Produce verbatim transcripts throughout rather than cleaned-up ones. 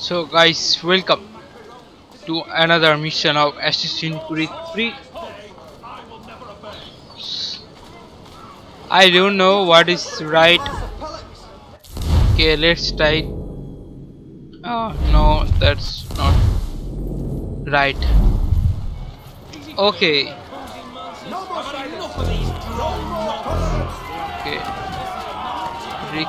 So guys, welcome to another mission of Assassin's Creed three. I don't know what is right. Okay, let's try. Oh no, that's not right. Okay. Okay. Rick.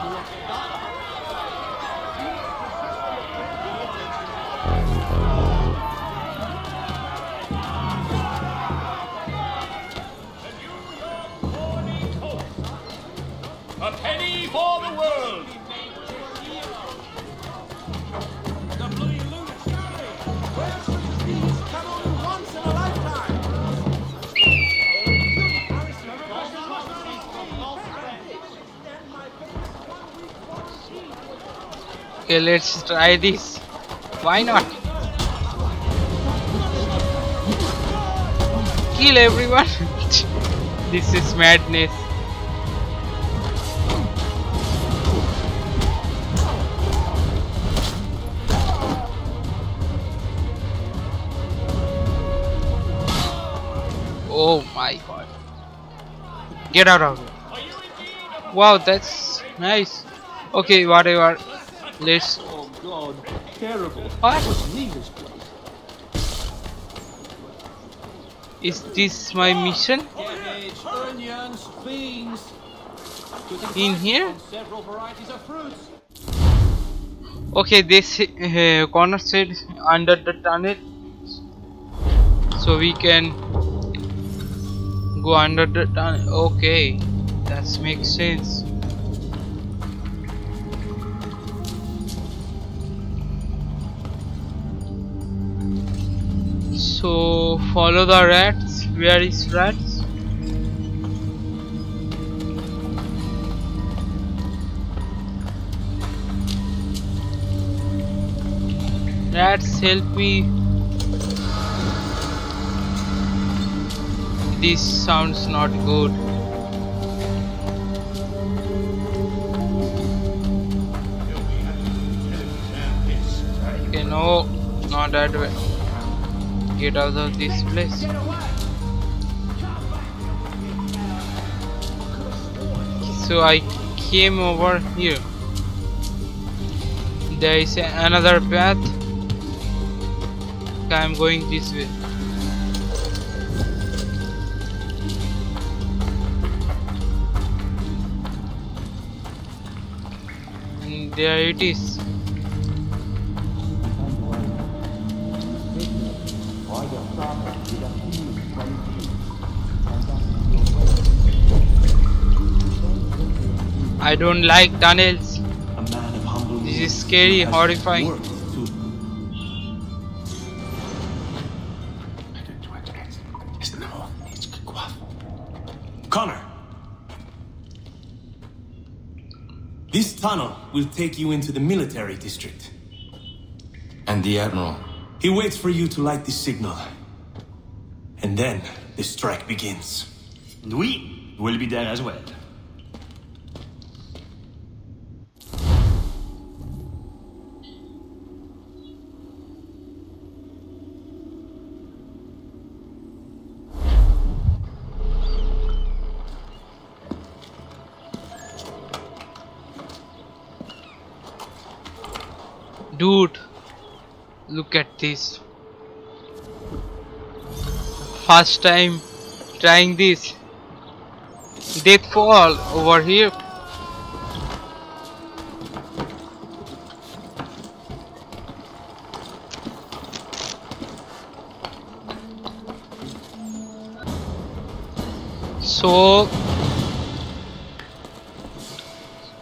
Okay, let's try this. Why not? Kill everyone. This is madness. Oh my god. Get out of here. Wow, that's nice. Okay, whatever. Let's. Oh god, terrible. What? Is this my mission? In here? Okay, this uh, Connor said under the tunnel. So we can go under the tunnel. Okay, that makes sense. So follow the rats. Where is rats? Rats, help me. This sounds not good. Okay, no, not that way. Get out of this place. So I came over here. There is another path. I'm going this way. And there it is. I don't like tunnels. A man of humble this is scary, horrifying. Connor, this tunnel will take you into the military district. And the Admiral. He waits for you to light the signal. And then the strike begins. And we will be there as well. Dude, look at this. First time trying this. They fall over here. So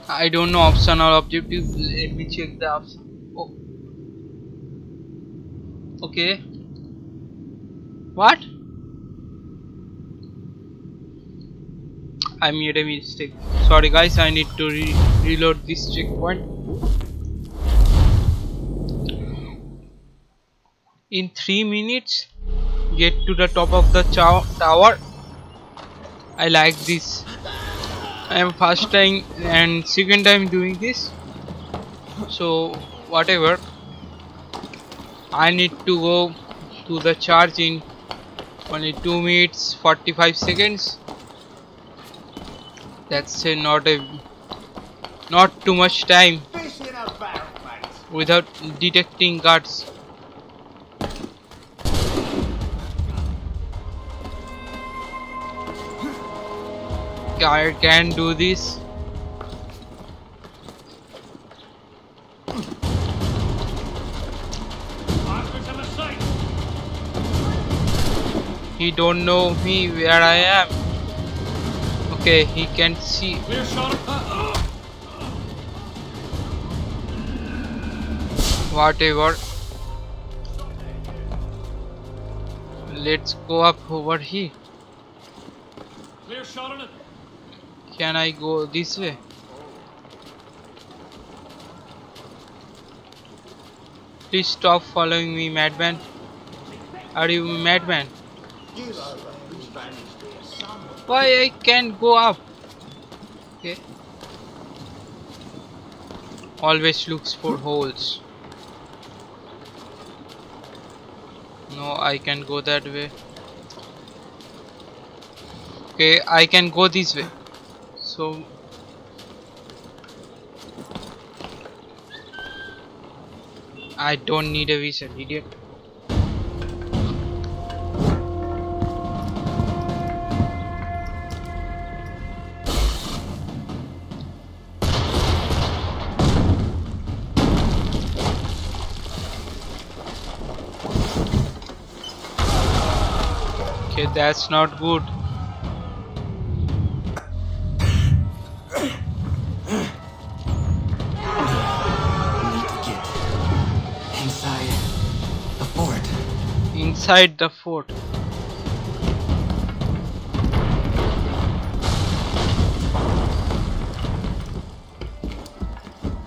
I don't know optional objective. Let me check the option. Okay. What? I made a mistake. Sorry guys, I need to re reload this checkpoint. In three minutes, get to the top of the tower. I like this. I am first time and second time doing this. So whatever. I need to go to the charge in only two minutes forty-five seconds. That's uh, not a not too much time without detecting guards. I can do this. He don't know me where I am. Okay, he can see. Whatever. Let's go up over here. Clear shot on it. Can I go this way? Please stop following me, madman. Are you madman? Why I can't go up? Okay. Always looks for holes. No, I can go that way. Okay, I can go this way. So I don't need a visa, idiot. Okay, that's not good. Inside the fort.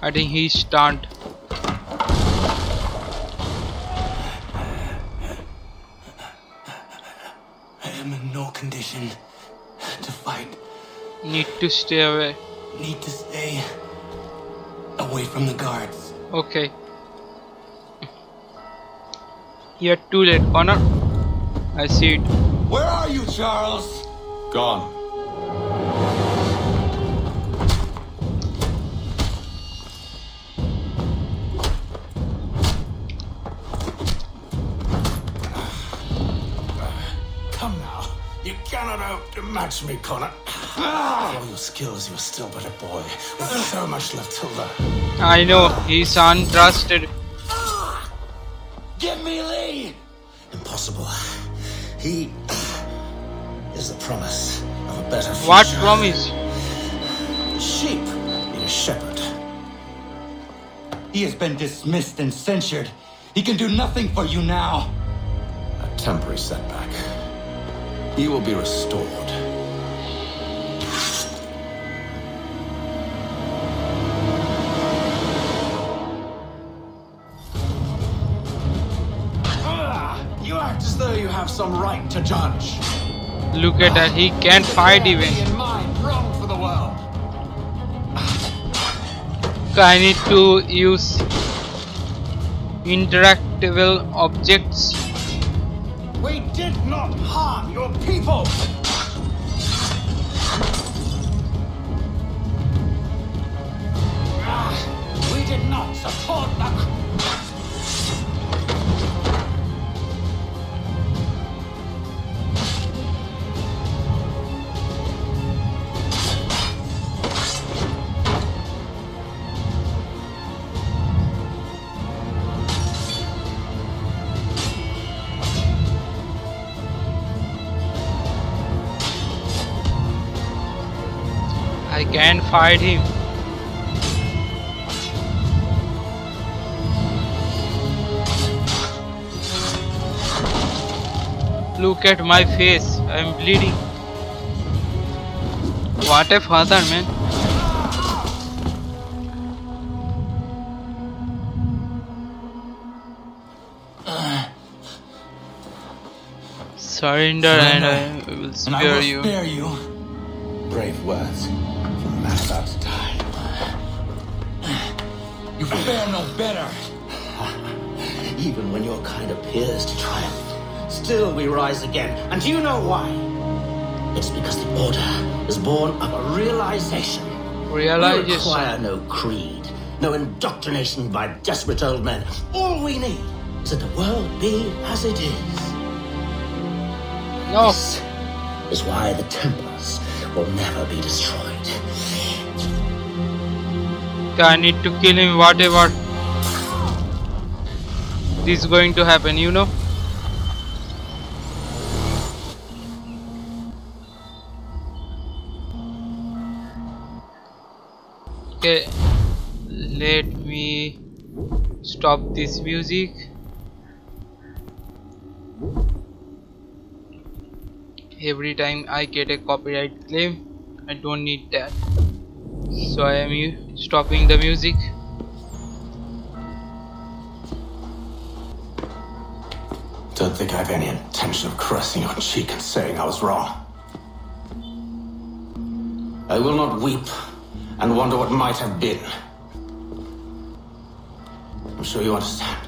I think he's stunned. I am in no condition to fight. Need to stay away. Need to stay away from the guards. Okay. You're too late, Connor. I see it. Where are you, Charles? Gone. Come now. You cannot outmatch me, Connor. For all your skills, you're still but a boy. There's so much left to learn. I know. He's untrusted. Give me Lee! Impossible. He is the promise of a better future. What promise? Sheep need a shepherd. He has been dismissed and censured. He can do nothing for you now. A temporary setback. He will be restored. Have some right to judge. Look at that, he can't fight even. I need to use interactable objects. We did not harm your people. We did not support them. I can fight him. Look at my face, I'm bleeding. What a father, man. Surrender and I will spare you. Brave words. I'm about to die. You fare no better. Even when your kind appears to triumph, still we rise again. And you know why? It's because the Order is born of a realization. Realization. We require no creed, no indoctrination by desperate old men. All we need is that the world be as it is. No. This is why the Templars will never be destroyed. Okay, I need to kill him, whatever. This is going to happen, you know. Okay, let me stop this music. Every time I get a copyright claim, I don't need that, so I am stopping the music. Don't think I have any intention of caressing your cheek and saying I was wrong. I will not weep and wonder what might have been. I'm sure you understand.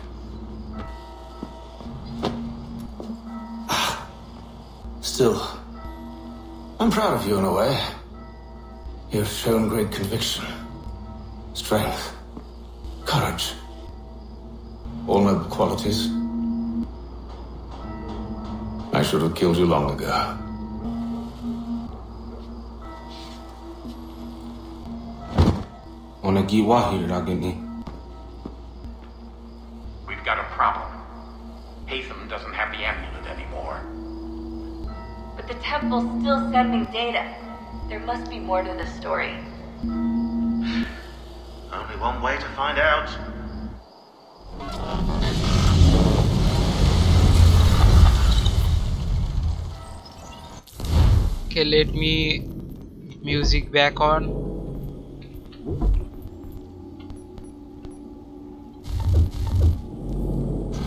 Still, I'm proud of you in a way. You've shown great conviction, strength, courage, all noble qualities. I should have killed you long ago. We've got a problem. Haytham doesn't have the amulet anymore. But the Temple's still sending data. There must be more to the story. Only one way to find out. Okay, let me music back on.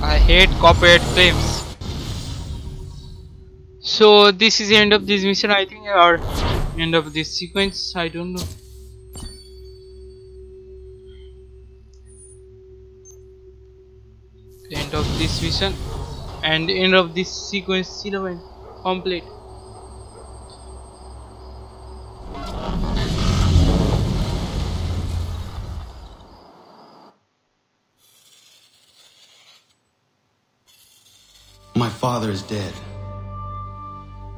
I hate copyright claims. So this is the end of this mission, I think, or end of this sequence, I don't know. End of this mission and end of this sequence eleven complete. My father is dead.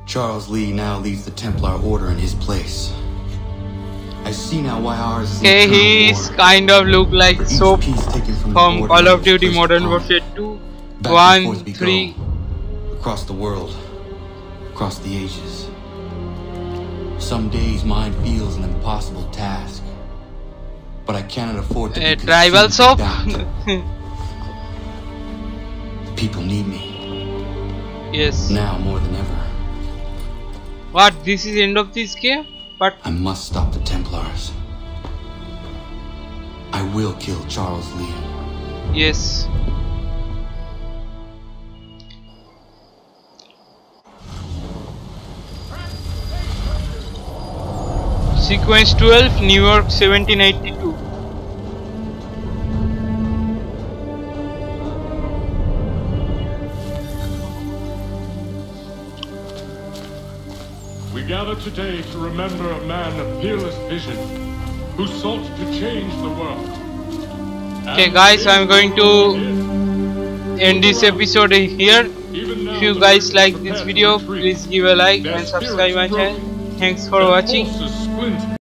Charles Lee now leads the Templar Order in his place. I see now why ours is okay, he's kind of look like soap from, from Call of Duty Modern Warfare two, one, three. Across the world, across the ages. Some days mine feels an impossible task, but I cannot afford to be consumed tribal soap. People need me. Yes. Now more than ever. What? This is the end of this game? But I must stop the Templars. I will kill Charles Lee. Yes. Sequence twelve, New York seventeen eighty-two. We gather today to remember a man of fearless vision who sought to change the world. Okay guys, I'm going to end this episode here. If you guys like this video, please give a like and subscribe my channel. Thanks for watching.